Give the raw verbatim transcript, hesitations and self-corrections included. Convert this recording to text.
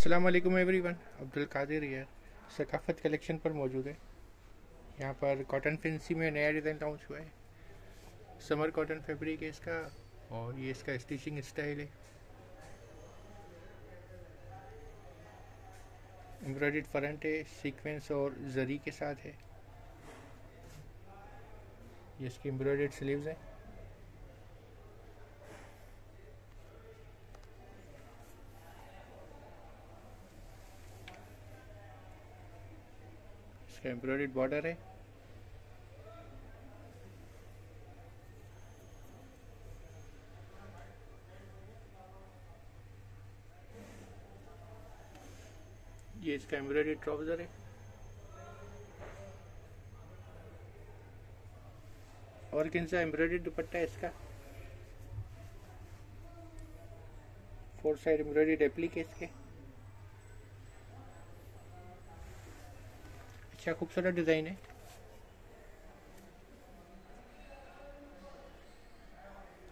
अस्सलाम वालेकुम एवरीवन, अब्दुल कादिर यार सकाफत कलेक्शन पर मौजूद है। यहाँ पर कॉटन फैंसी में नया डिज़ाइन लॉन्च हुआ है। समर कॉटन फैब्रिक है इसका और ये इसका स्टिचिंग स्टाइल है। एम्ब्रॉयडेड फ्रंट है, सीक्वेंस और जरी के साथ है। ये इसकी एम्ब्रॉयडेड स्लीव्स हैं। एम्ब्रॉयडर्ड बॉर्डर है। ये इसका एम्ब्रॉयडर्ड ट्राउजर है। और किन सा एम्ब्रॉयडर्ड दुपट्टा है इसका। फोर साइड एम्ब्रॉयडर्ड एप्लीक है इसके। अच्छा खूबसूरत डिज़ाइन है।